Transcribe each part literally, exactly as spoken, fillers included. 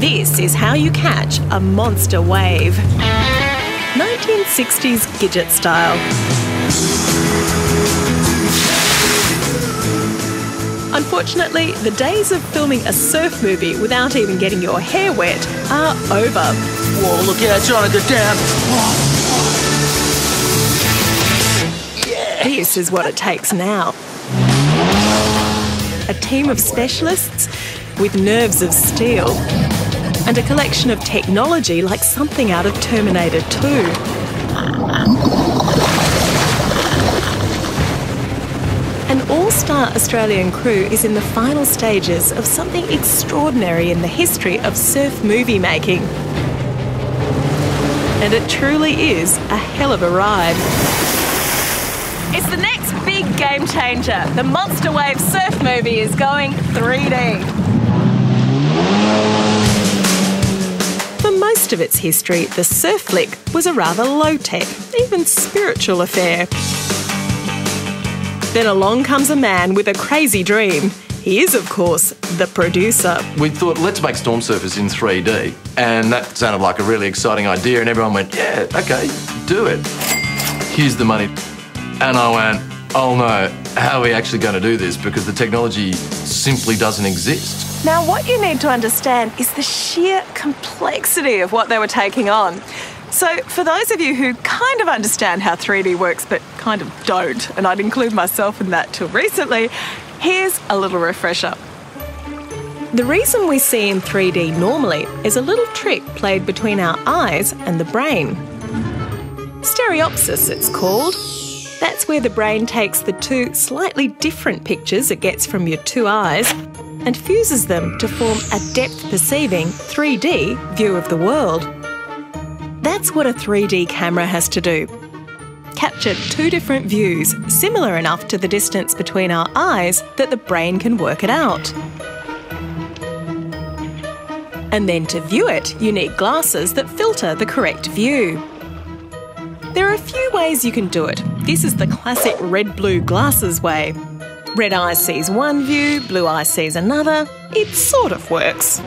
This is how you catch a monster wave. nineteen sixties Gidget style. Unfortunately, the days of filming a surf movie without even getting your hair wet are over. Whoa, look out, Jonica, damn! Whoa, whoa. Yeah. This is what it takes now. A team of specialists with nerves of steel and a collection of technology like something out of Terminator two. An all-star Australian crew is in the final stages of something extraordinary in the history of surf movie making. And it truly is a hell of a ride. It's the next big game changer. The Monster Wave surf movie is going three D. For most of its history, the surf flick was a rather low-tech, even spiritual affair. Then along comes a man with a crazy dream. He is, of course, the producer. We thought, let's make Storm Surfers in three D. And that sounded like a really exciting idea, and everyone went, yeah, okay, do it. Here's the money. And I went, oh no, how are we actually going to do this? Because the technology simply doesn't exist. Now, what you need to understand is the sheer complexity of what they were taking on. So, for those of you who kind of understand how three D works but kind of don't, and I'd include myself in that till recently, here's a little refresher. The reason we see in three D normally is a little trick played between our eyes and the brain. Stereopsis, it's called. That's where the brain takes the two slightly different pictures it gets from your two eyes and fuses them to form a depth-perceiving three D view of the world. That's what a three D camera has to do. Capture two different views, similar enough to the distance between our eyes that the brain can work it out. And then to view it, you need glasses that filter the correct view. There are a few ways you can do it. This is the classic red-blue glasses way. Red eye sees one view, blue eye sees another. It sort of works.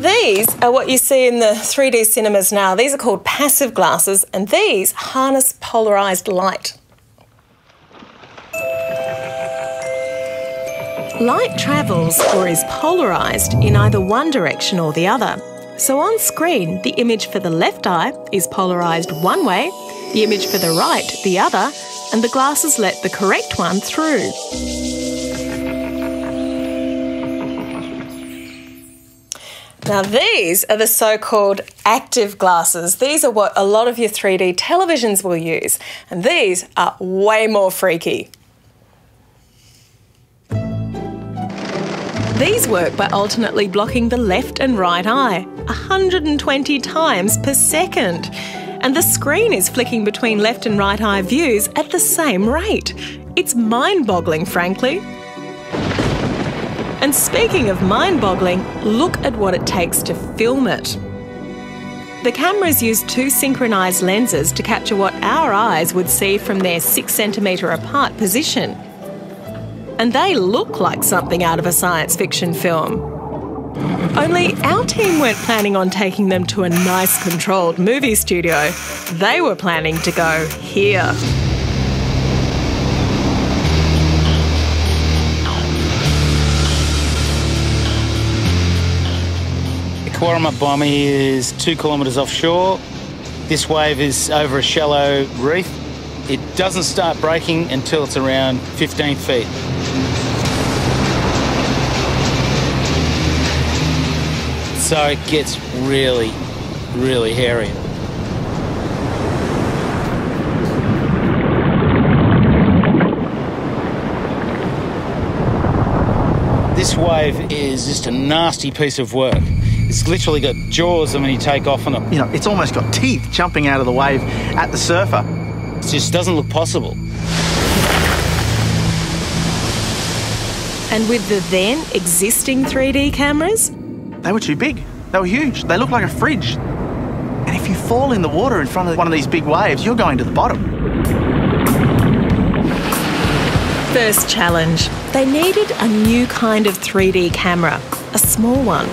These are what you see in the three D cinemas now. These are called passive glasses, and these harness polarised light. Light travels or is polarised in either one direction or the other. So on screen, the image for the left eye is polarised one way, the image for the right the other, and the glasses let the correct one through. Now these are the so-called active glasses. These are what a lot of your three D televisions will use, and these are way more freaky. These work by alternately blocking the left and right eye one hundred and twenty times per second. And the screen is flicking between left and right eye views at the same rate. It's mind-boggling, frankly. And speaking of mind-boggling, look at what it takes to film it. The cameras use two synchronised lenses to capture what our eyes would see from their six centimetre apart position. And they look like something out of a science fiction film. Only our team weren't planning on taking them to a nice controlled movie studio. They were planning to go here. The Cowaramup Bommie is two kilometres offshore. This wave is over a shallow reef. It doesn't start breaking until it's around fifteen feet. So it gets really, really hairy. This wave is just a nasty piece of work. It's literally got jaws, I mean, you take off on it. You know, it's almost got teeth jumping out of the wave at the surfer. It just doesn't look possible. And with the then existing three D cameras, they were too big. They were huge. They looked like a fridge. And if you fall in the water in front of one of these big waves, you're going to the bottom. First challenge. They needed a new kind of three D camera, a small one.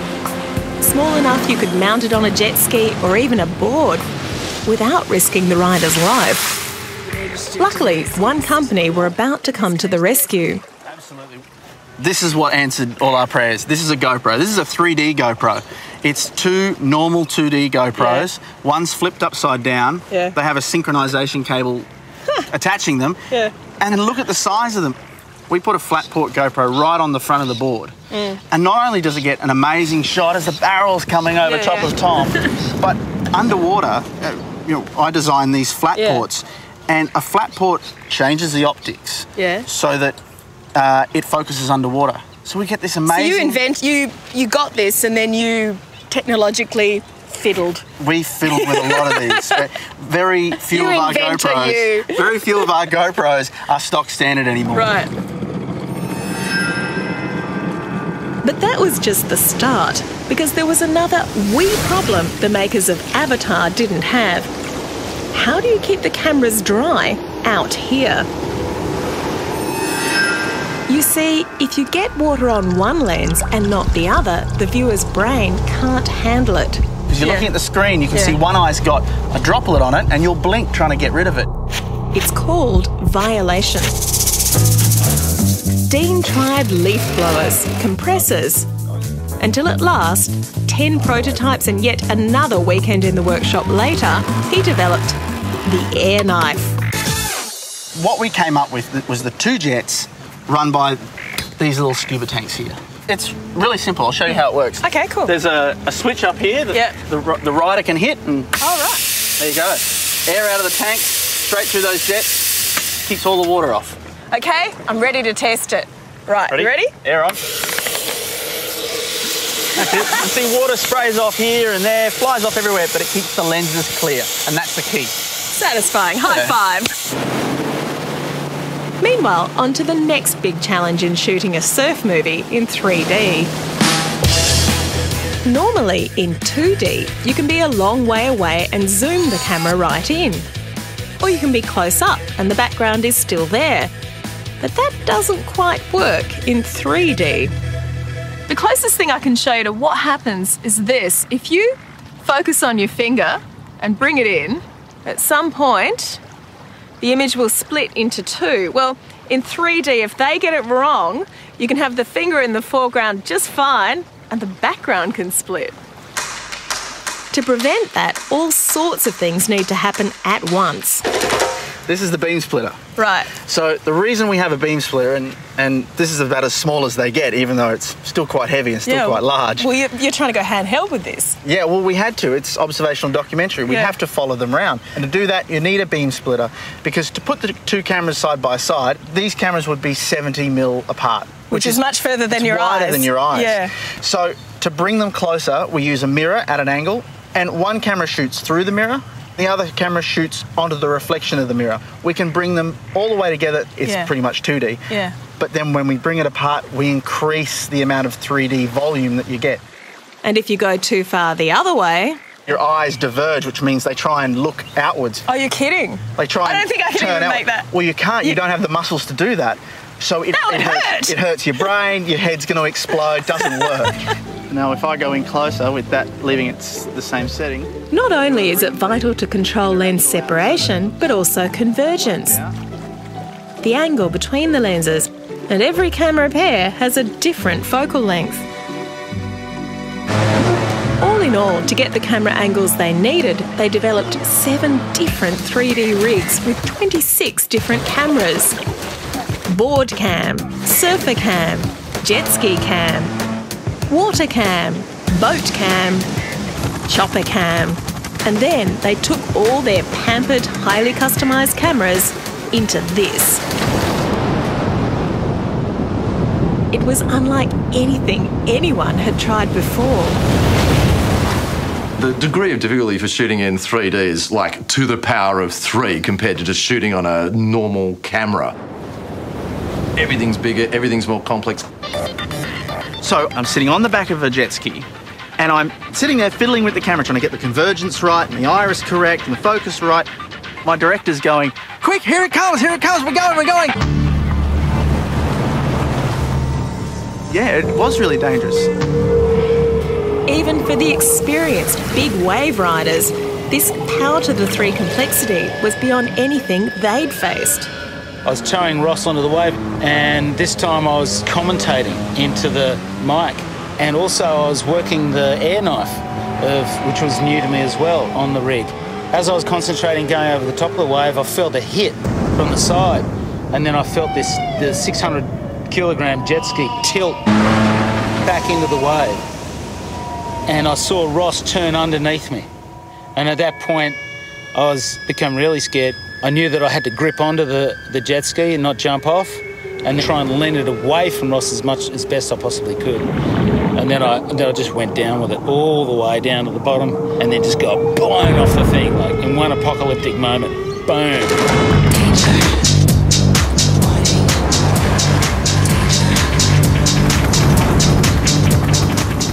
small enough you could mount it on a jet ski or even a board without risking the rider's life. Luckily, one company were about to come to the rescue. Absolutely. This is what answered all our prayers. This is a GoPro. This is a three D GoPro. It's two normal two D GoPros. Yeah. One's flipped upside down. Yeah. They have a synchronization cable huh. attaching them. Yeah. And then look at the size of them. We put a flat port GoPro right on the front of the board. Mm. And not only does it get an amazing shot as the barrel's coming over yeah, top yeah. of Tom, but underwater, you know, I designed these flat yeah. ports, and a flat port changes the optics yeah. so that uh, it focuses underwater. So we get this amazing... So you invent, you, you got this and then you technologically... Fiddled. We fiddled with a lot of these. Very few you of our GoPros. You. Very few of our GoPros are stock standard anymore. Right. But that was just the start, because there was another wee problem the makers of Avatar didn't have. How do you keep the cameras dry out here? You see, if you get water on one lens and not the other, the viewer's brain can't handle it. Because you're yeah. looking at the screen, you can yeah. see one eye's got a droplet on it and you'll blink trying to get rid of it. It's called violation. Dean tried leaf blowers, compressors, until at last, ten prototypes and yet another weekend in the workshop later, he developed the air knife. What we came up with was the two jets run by these little scuba tanks here. It's really simple. I'll show you how it works. Okay, cool. There's a, a switch up here that yep. the, the rider can hit and... All right. There you go. Air out of the tank, straight through those jets, keeps all the water off. Okay, I'm ready to test it. Right, ready? You ready? Air on. That's it. You can see water sprays off here and there, flies off everywhere, but it keeps the lenses clear, and that's the key. Satisfying. High yeah. five. Meanwhile, on to the next big challenge in shooting a surf movie in three D. Normally, in two D, you can be a long way away and zoom the camera right in. Or you can be close up and the background is still there. But that doesn't quite work in three D. The closest thing I can show you to what happens is this. If you focus on your finger and bring it in, at some point, the image will split into two. Well, in three D, if they get it wrong, you can have the finger in the foreground just fine and the background can split. To prevent that, all sorts of things need to happen at once. This is the beam splitter. Right. So the reason we have a beam splitter, and, and this is about as small as they get, even though it's still quite heavy and still yeah, quite large. Well, you're, you're trying to go handheld with this. Yeah, well, we had to. It's observational documentary. We yeah. have to follow them around. And to do that, you need a beam splitter, because to put the two cameras side by side, these cameras would be seventy mil apart. Which, which is, is much further than your eyes. It's wider than your eyes. Yeah. So to bring them closer, we use a mirror at an angle, and one camera shoots through the mirror, the other camera shoots onto the reflection of the mirror. We can bring them all the way together. It's yeah. pretty much two D. Yeah. But then when we bring it apart, we increase the amount of three D volume that you get. And if you go too far the other way... Your eyes diverge, which means they try and look outwards. Oh, you're kidding. They try and I don't think I can even outward. make that. Well, you can't. You... you don't have the muscles to do that. So it, that would it, hurt. hurts, it hurts your brain, your head's going to explode, doesn't work. Now, if I go in closer with that, leaving it the same setting... Not only is it vital to control lens separation, but also convergence. The angle between the lenses, and every camera pair has a different focal length. All in all, to get the camera angles they needed, they developed seven different three D rigs with twenty-six different cameras. Board cam, surfer cam, jet ski cam, water cam, boat cam, chopper cam. And then they took all their pampered, highly customised cameras into this. It was unlike anything anyone had tried before. The degree of difficulty for shooting in three D is like to the power of three compared to just shooting on a normal camera. Everything's bigger, everything's more complex. So I'm sitting on the back of a jet ski and I'm sitting there fiddling with the camera, trying to get the convergence right and the iris correct and the focus right. My director's going, quick, here it comes, here it comes, we're going, we're going. Yeah, it was really dangerous. even for the experienced big wave riders, this power to the three complexity was beyond anything they'd faced. I was towing Ross onto the wave, and this time I was commentating into the mic, and also I was working the air knife, of, which was new to me as well, on the rig. As I was concentrating going over the top of the wave, I felt a hit from the side, and then I felt this the six hundred kilogram jet ski tilt back into the wave, and I saw Ross turn underneath me, and at that point I was become really scared. I knew that I had to grip onto the, the jet ski and not jump off, and try and lean it away from Ross as much as best I possibly could. And then I, then I just went down with it all the way down to the bottom, and then just got blown off the thing, like in one apocalyptic moment. Boom. Danger.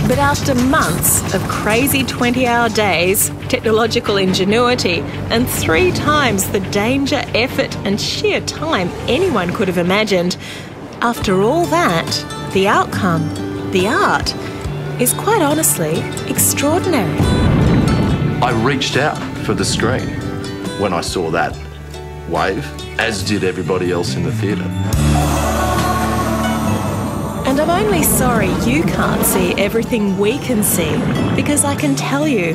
But after months of crazy twenty-hour days, technological ingenuity, and three times the danger, effort, and sheer time anyone could have imagined, after all that, the outcome, the art, is quite honestly extraordinary. I reached out for the screen when I saw that wave, as did everybody else in the theatre. And I'm only sorry you can't see everything we can see, because I can tell you,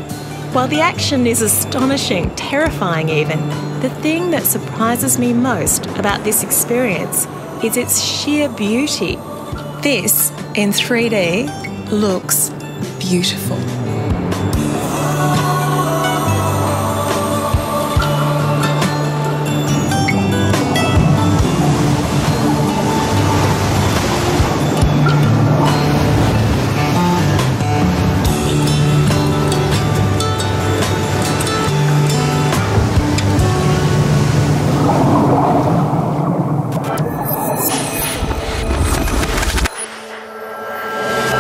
while the action is astonishing, terrifying even, the thing that surprises me most about this experience is its sheer beauty. This, in three D, looks beautiful.